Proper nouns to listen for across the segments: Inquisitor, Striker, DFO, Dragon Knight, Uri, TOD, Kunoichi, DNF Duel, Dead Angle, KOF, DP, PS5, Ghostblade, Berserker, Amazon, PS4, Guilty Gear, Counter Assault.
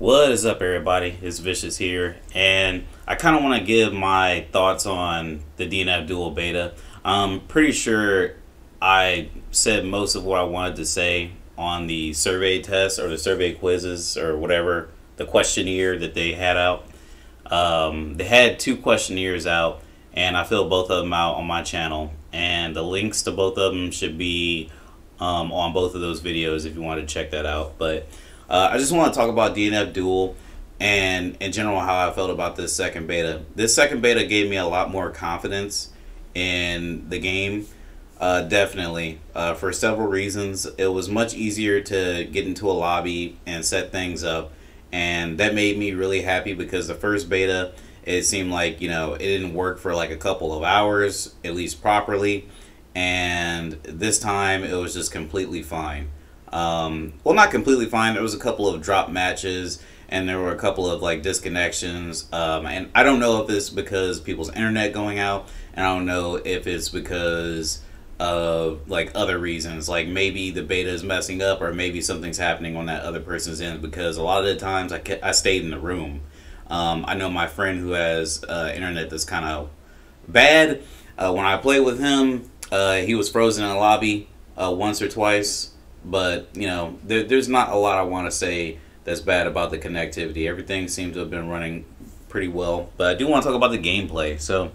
What is up, everybody? It's Vicious here, and I kind of want to give my thoughts on the DNF Duel beta. I'm pretty sure I said most of what I wanted to say on the survey tests or the survey quizzes or whatever, the questionnaire that they had out. They had two questionnaires out, and I filled both of them out on my channel, and the links to both of them should be on both of those videos if you want to check that out. But I just want to talk about DNF Duel and in general how I felt about this second beta. This second beta gave me a lot more confidence in the game, definitely, for several reasons. It was much easier to get into a lobby and set things up, and that made me really happy because the first beta, it seemed like, you know, it didn't work for like a couple of hours, at least properly, and this time it was just completely fine. Well, not completely fine. There was a couple of drop matches, and there were a couple of like disconnections, and I don't know if it's because people's internet going out, and I don't know if it's because of like other reasons, like maybe the beta is messing up, or maybe something's happening on that other person's end, because a lot of the times I stayed in the room. I know my friend who has internet that's kind of bad, when I played with him, he was frozen in the lobby once or twice. But, you know, there's not a lot I want to say that's bad about the connectivity. Everything seems to have been running pretty well. But I do want to talk about the gameplay. So,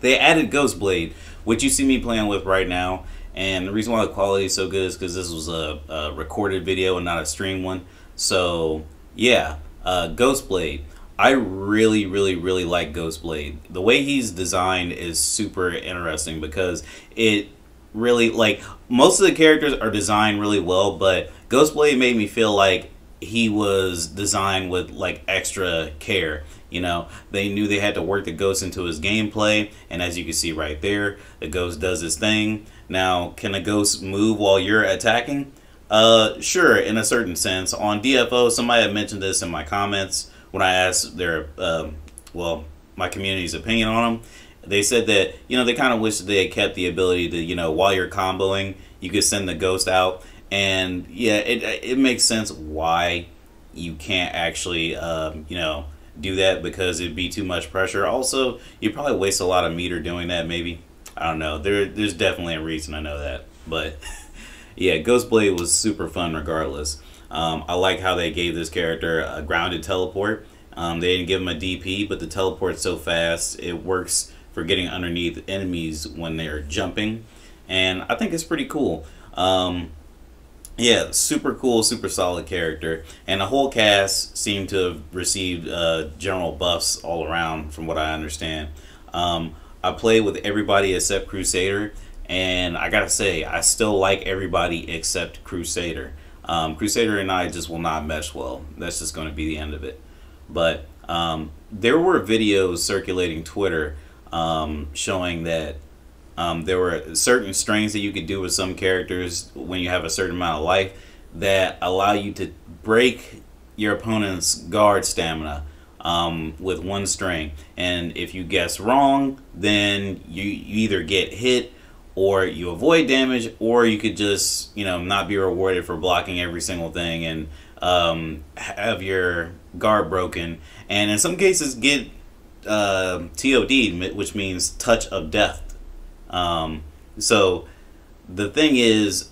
they added Ghostblade, which you see me playing with right now. And the reason why the quality is so good is because this was a recorded video and not a stream one. So, yeah, Ghostblade. I really, really, really like Ghostblade. The way he's designed is super interesting because it... really, like, most of the characters are designed really well, but Ghostblade made me feel like he was designed with like extra care. You know, they knew they had to work the ghost into his gameplay, and as you can see right there, the ghost does his thing. Now, can a ghost move while you're attacking? Sure, in a certain sense. On DFO, somebody had mentioned this in my comments when I asked their well, my community's opinion on them. They said that, you know, they kind of wish that they had kept the ability to, you know, while you're comboing, you could send the ghost out. And, yeah, it makes sense why you can't actually, you know, do that, because it'd be too much pressure. Also, you'd probably waste a lot of meter doing that, maybe. I don't know. There's definitely a reason, I know that. But, yeah, Ghostblade was super fun regardless. I like how they gave this character a grounded teleport. They didn't give him a DP, but the teleport's so fast, it works for getting underneath enemies when they're jumping, and I think it's pretty cool. Yeah, super cool, super solid character, and the whole cast seemed to have received general buffs all around, from what I understand. I played with everybody except Crusader, and I gotta say, I still like everybody except Crusader. Crusader and I just will not mesh well. That's just going to be the end of it. But there were videos circulating Twitter showing that there were certain strings that you could do with some characters when you have a certain amount of life that allow you to break your opponent's guard stamina with one string. And if you guess wrong, then you either get hit, or you avoid damage, or you could just, you know, not be rewarded for blocking every single thing and have your guard broken, and in some cases get TOD, which means touch of death. So the thing is,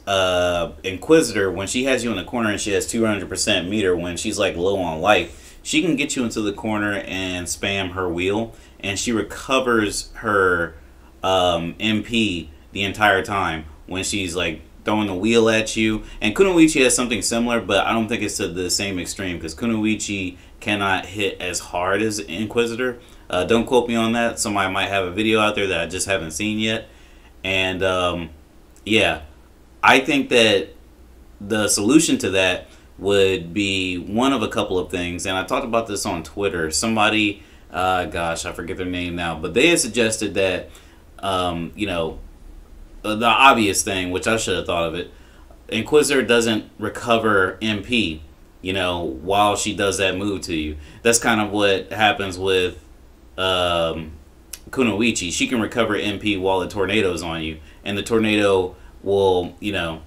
Inquisitor, when she has you in the corner and she has 200% meter, when she's like low on life, she can get you into the corner and spam her wheel, and she recovers her MP the entire time when she's like throwing the wheel at you. And Kunoichi has something similar, but I don't think it's to the same extreme, because Kunoichi cannot hit as hard as Inquisitor. Don't quote me on that. Somebody might have a video out there that I just haven't seen yet. And yeah, I think that the solution to that would be one of a couple of things, and I talked about this on Twitter. Somebody, gosh, I forget their name now, but they had suggested that, you know, the obvious thing, which I should have thought of it, Inquisitor doesn't recover MP, you know, while she does that move to you. That's kind of what happens with Kunoichi. She can recover MP while the tornado is on you, and the tornado will, you know,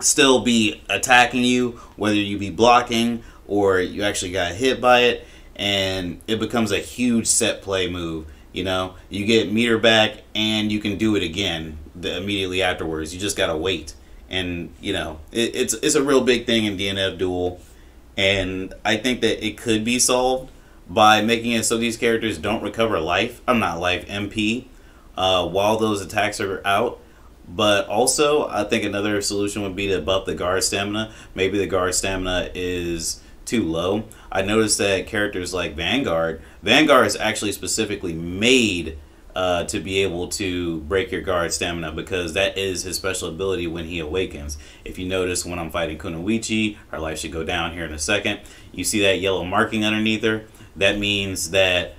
still be attacking you, whether you be blocking or you actually got hit by it, and it becomes a huge set play move. You know, you get meter back and you can do it again immediately afterwards. You just gotta wait, and you know it's a real big thing in DNF Duel, and I think that it could be solved by making it so these characters don't recover life. MP while those attacks are out. But also, I think another solution would be to buff the guard stamina. Maybe the guard stamina is too low. I noticed that characters like Vanguard is actually specifically made to be able to break your guard stamina, because that is his special ability when he awakens. If you notice, when I'm fighting Kunoichi, her life should go down here in a second. You see that yellow marking underneath her? That means that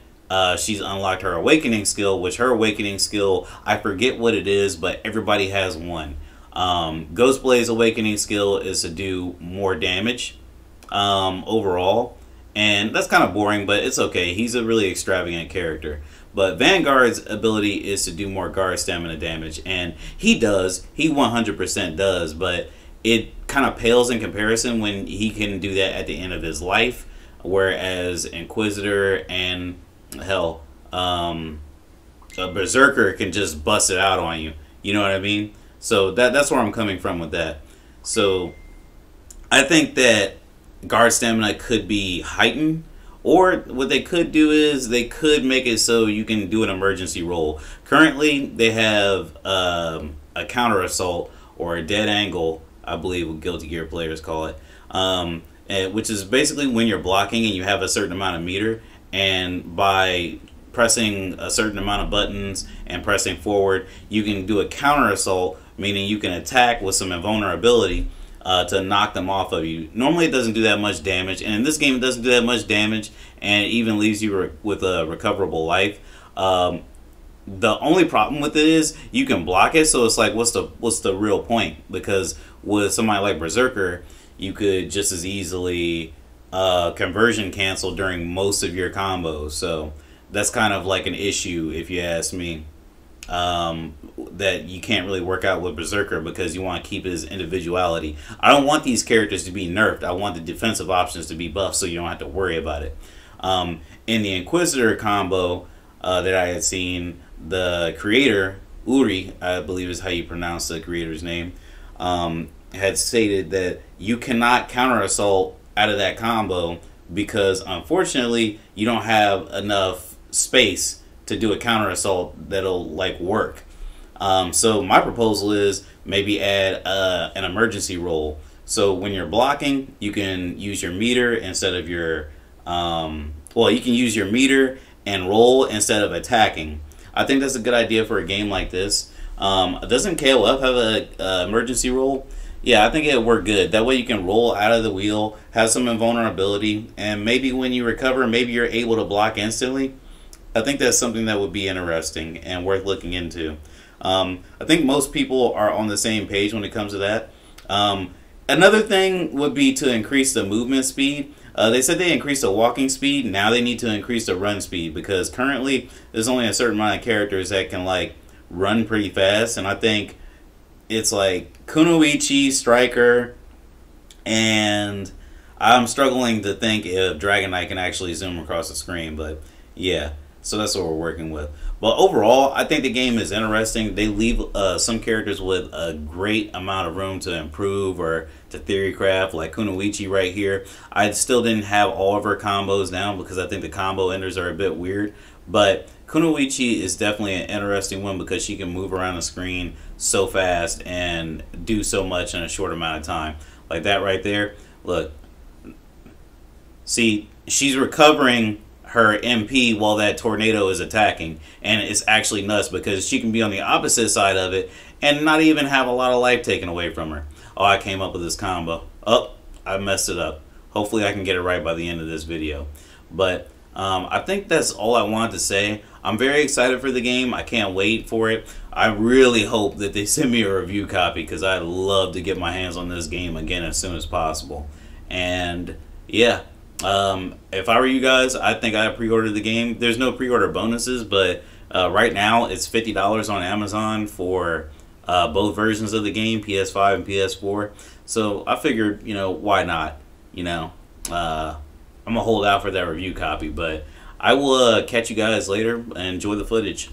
she's unlocked her awakening skill, which her awakening skill, I forget what it is, but everybody has one. Ghostblade's awakening skill is to do more damage overall, and that's kind of boring, but it's okay. He's a really extravagant character. But Vanguard's ability is to do more guard stamina damage, and he does. He 100% does, but it kind of pales in comparison when he can do that at the end of his life, whereas Inquisitor and hell, a Berserker can just bust it out on you. You know what I mean? So that's where I'm coming from with that. So I think that guard stamina could be heightened, or what they could do is they could make it so you can do an emergency roll. Currently, they have a Counter Assault, or a Dead Angle, I believe what Guilty Gear players call it, which is basically when you're blocking and you have a certain amount of meter, and by pressing a certain amount of buttons and pressing forward, you can do a counter assault, meaning you can attack with some invulnerability to knock them off of you. Normally it doesn't do that much damage, and in this game it doesn't do that much damage, and it even leaves you with a recoverable life. The only problem with it is you can block it, so it's like, what's the real point? Because with somebody like Berserker, you could just as easily conversion cancel during most of your combos, so that's kind of like an issue, if you ask me, that you can't really work out with Berserker, because you want to keep his individuality. I don't want these characters to be nerfed. I want the defensive options to be buffed so you don't have to worry about it. In the Inquisitor combo that I had seen, the creator, Uri, I believe is how you pronounce the creator's name, had stated that you cannot counter assault out of that combo, because unfortunately you don't have enough space to do a counter assault that'll like work. So my proposal is maybe add an emergency roll, so when you're blocking you can use your meter instead of your you can use your meter and roll instead of attacking. I think that's a good idea for a game like this. Doesn't KOF have an emergency roll? Yeah, I think it'll work good. That way you can roll out of the wheel, have some invulnerability, and maybe when you recover, maybe you're able to block instantly. I think that's something that would be interesting and worth looking into. I think most people are on the same page when it comes to that. Another thing would be to increase the movement speed. They said they increased the walking speed. Now they need to increase the run speed, because currently there's only a certain amount of characters that can like run pretty fast, and I think it's like Kunoichi, Striker, and I'm struggling to think if Dragon Knight can actually zoom across the screen, but yeah, so that's what we're working with. But overall, I think the game is interesting. They leave some characters with a great amount of room to improve or to theorycraft, like Kunoichi right here. I still didn't have all of her combos down because I think the combo enders are a bit weird, but Kunoichi is definitely an interesting one because she can move around the screen so fast and do so much in a short amount of time. Like that right there. Look. See, she's recovering her MP while that tornado is attacking. And it's actually nuts because she can be on the opposite side of it and not even have a lot of life taken away from her. Oh, I came up with this combo. Oh, I messed it up. Hopefully I can get it right by the end of this video. But I think that's all I wanted to say. I'm very excited for the game. I can't wait for it. I really hope that they send me a review copy, because I'd love to get my hands on this game again as soon as possible. And yeah, if I were you guys, I think I'd pre-order the game. There's no pre-order bonuses, but right now it's $50 on Amazon for both versions of the game, PS5 and PS4. So I figured, you know, why not? You know, I'm gonna hold out for that review copy, but I will catch you guys later and enjoy the footage.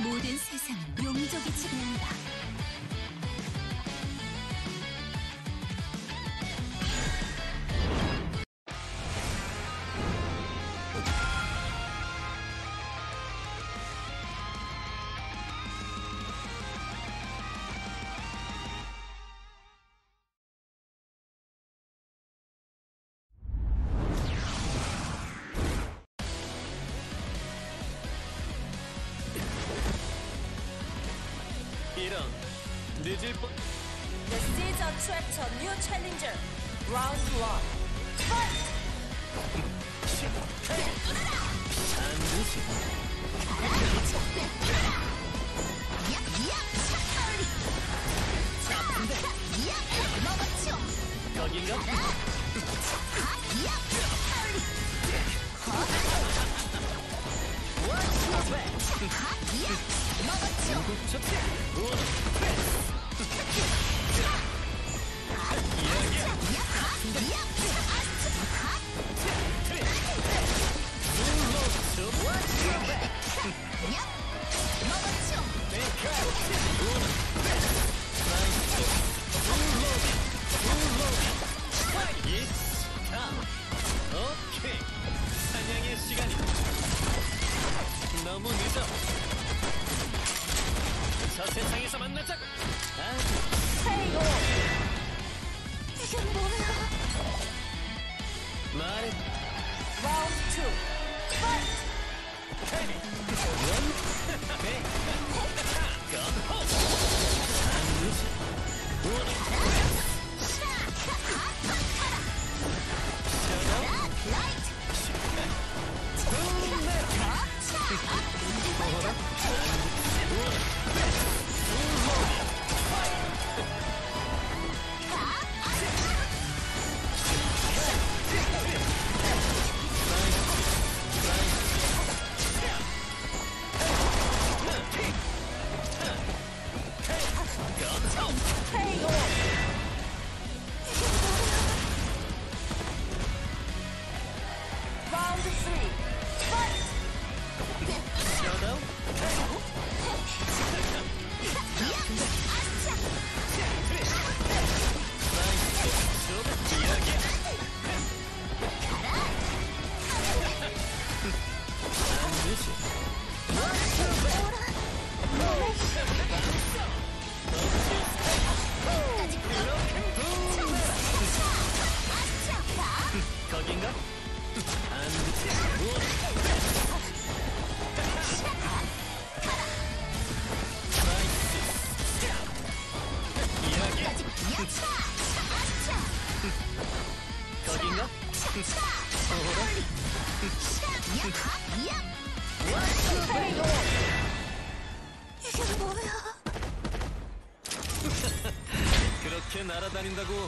모든 세상은 용의적이 지배한다. This is a threat to new challenger. Round one.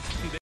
Fight!